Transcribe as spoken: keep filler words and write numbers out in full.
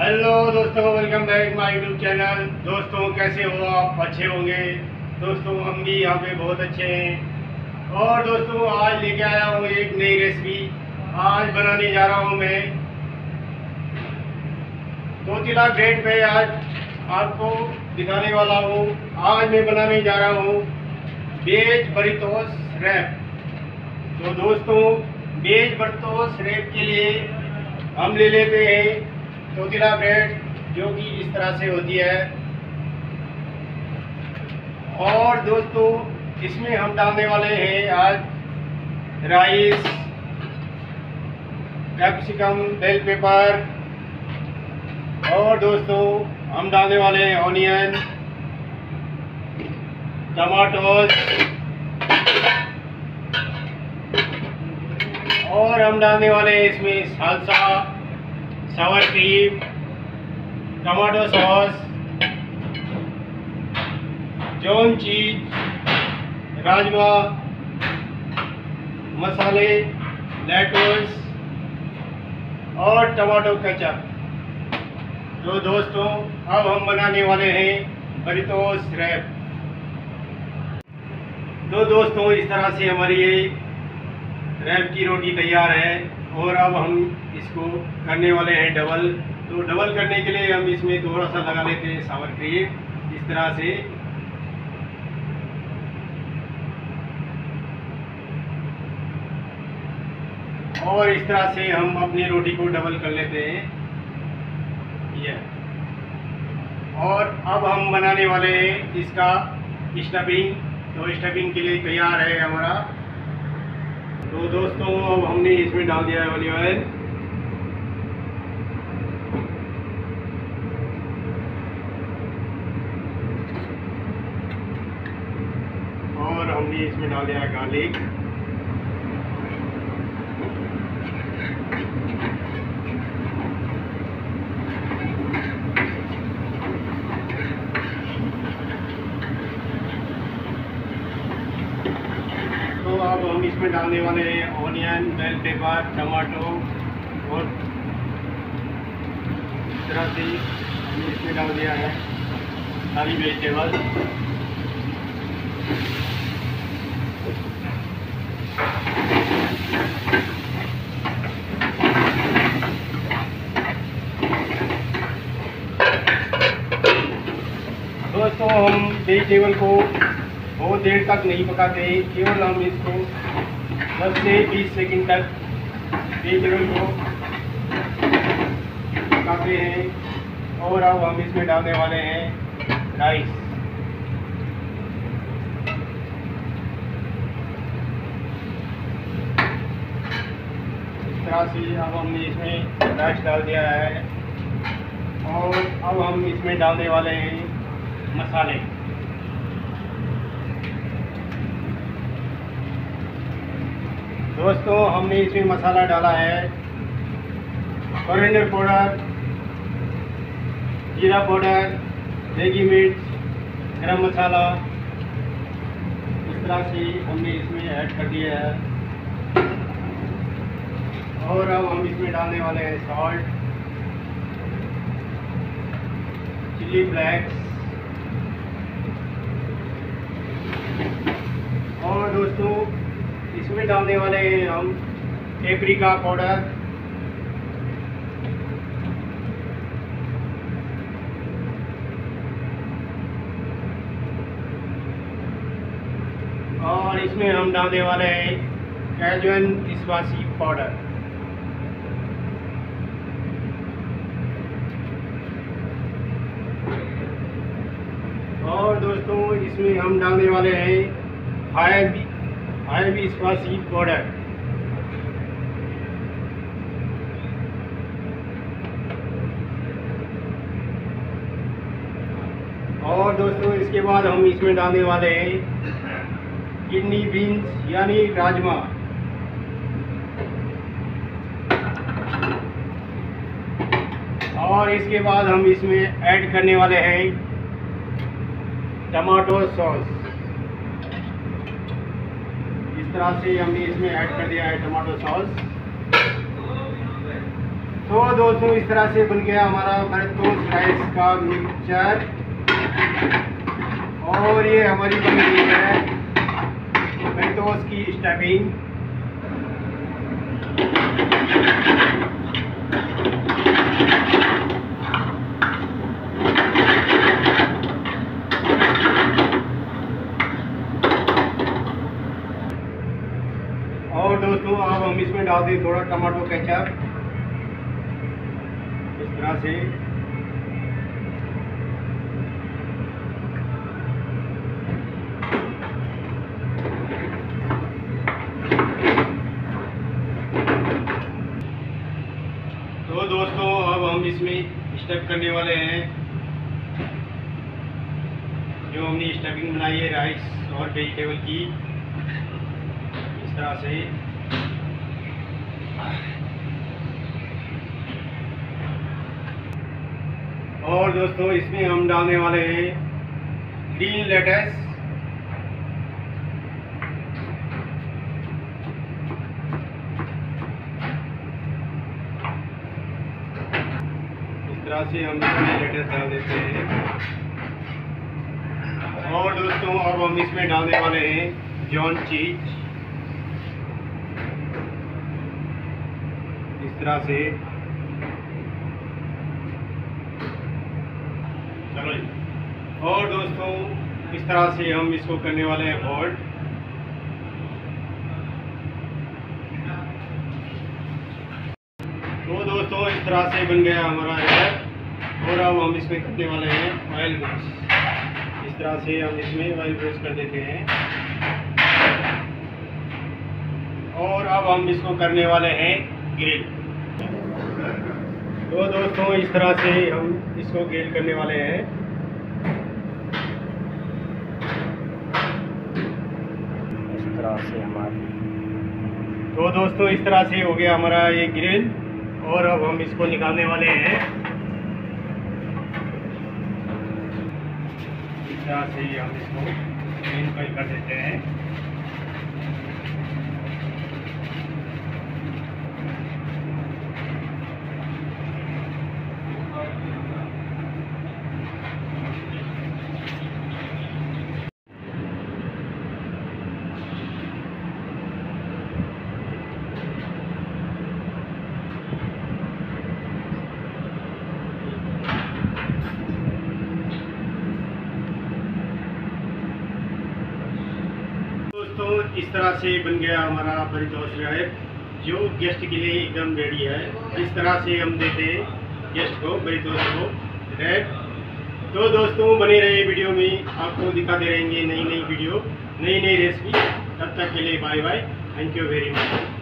Hello दोस्तों, welcome back my YouTube channel. दोस्तों कैसे हो आप? अच्छे होंगे दोस्तों, हम भी यहाँ पे बहुत अच्छे हैं। और दोस्तों आज लेके आया हूँ एक नई रेसिपी। आज बनाने जा रहा हूँ मैं तोतीला ब्रेड पे, आज आपको दिखाने वाला हूँ। आज मैं बनाने जा रहा हूँ वेज बर्रिटोस रैप। तो दोस्तों वेज बर्रिटोस रैप के लिए हम ले लेते हैं तोतीला ब्रेड, जो कि इस तरह से होती है। और दोस्तों इसमें हम डालने वाले हैं आज राइस, कैप्सिकम, बेल पेपर, और दोस्तों हम डालने वाले हैं ऑनियन, टमाटोज, और हम डालने वाले हैं इसमें salsa, sour cream, tomato sauce, जॉन चीज, राजमा मसाले, लेटस और टमाटो केचप। तो दोस्तों अब हम बनाने वाले हैं बर्रिटोस रैप। तो दोस्तों इस तरह से हमारी ये रैप की रोटी तैयार है। और अब हम इसको करने वाले हैं डबल। तो डबल करने के लिए हम इसमें थोड़ा सा लगा लेते हैं सावर क्रीम, इस तरह से। और इस तरह से हम अपनी रोटी को डबल कर लेते हैं, ये। और अब हम बनाने वाले हैं इसका स्टफिंग। तो स्टफिंग के लिए तैयार है हमारा। तो दोस्तों अब हमने इसमें डाल दिया है ऑनियन, और हमने इसमें डाल दिया है गार्लिक, इसमें डालने वाले हैं ऑनियन, बेल पेपर, टमाटो, और इस तरह से हमने इसमें डाल दिया है सारी वेजिटेबल। दोस्तों हम वेजिटेबल को बहुत देर तक नहीं पकाते, केवल हम इसको दस से बीस सेकंड तक वेजिटेबल को पकाते हैं। और अब हम इसमें डालने वाले हैं राइस। इस तरह से अब हमने इसमें राइस डाल दिया है। और अब हम इसमें डालने वाले हैं मसाले। दोस्तों हमने इसमें मसाला डाला है कोरिएंडर पाउडर, जीरा पाउडर, मैगी मिर्च, गरम मसाला, इस तरह से हमने इसमें ऐड कर दिया है। और अब हम इसमें डालने वाले हैं सॉल्ट, चिली फ्लेक्स, और दोस्तों इसमें डालने वाले हैं हम पेपरिका पाउडर, और इसमें हम डालने वाले हैं कैजुअन स्पाइसी पाउडर। और दोस्तों इसमें हम डालने वाले हैं फायर भी फायर भी स्पाइसी पाउडर। और दोस्तों इसके बाद हम इसमें डालने वाले हैं किडनी बीन्स यानी राजमा। और इसके बाद हम इसमें ऐड करने वाले हैं टमाटो सॉस। इस तरह से हमने इसमें ऐड कर दिया है टमाटो सॉस। तो दोस्तों इस तरह से बन गया हमारा भरतोस राइस का मिक्सचर और ये हमारी बन गई है भरतोस की स्टफिंग। और दोस्तों अब हम इसमें डाल दें थोड़ा टमाटो केचप इस तरह से। तो दोस्तों अब हम इसमें स्टफ करने वाले हैं जो हमने स्टफिंग बनाई है राइस और वेजिटेबल की इस तरह से। और दोस्तों इसमें हम डालने वाले हैं ग्रीन लेटस इस तरह से हम ग्रीन लेटस डाल देते हैं। और दोस्तों अब हम इसमें डालने वाले हैं जॉन चीज इस तरह से। और दोस्तों इस तरह से हम इसको करने वाले हैं फोल्ड। तो दोस्तों इस तरह से बन गया हमारा रैप और अब हम इसमें करने वाले हैं ऑयल ब्रश। इस तरह से हम इसमें ऑयल ब्रश कर देते हैं और अब हम इसको करने वाले हैं ग्रिल। तो दोस्तों इस तरह से हम इसको ग्रिल करने वाले हैं। तो दोस्तों इस तरह से हो गया हमारा ये ग्रिल और अब हम इसको निकालने वाले हैं। इस तरह से हम इसको ग्रिल पर कर देते हैं। इस तरह से बन गया हमारा भरतोस राइस जो गेस्ट के लिए एकदम रेडी है। इस तरह से हम देते हैं गेस्ट को भरतोस को राइस। तो दोस्तों बने रहे वीडियो में, आपको दिखाते रहेंगे नई नई वीडियो नई नई रेसिपी। तब तक के लिए bye bye, thank you very much.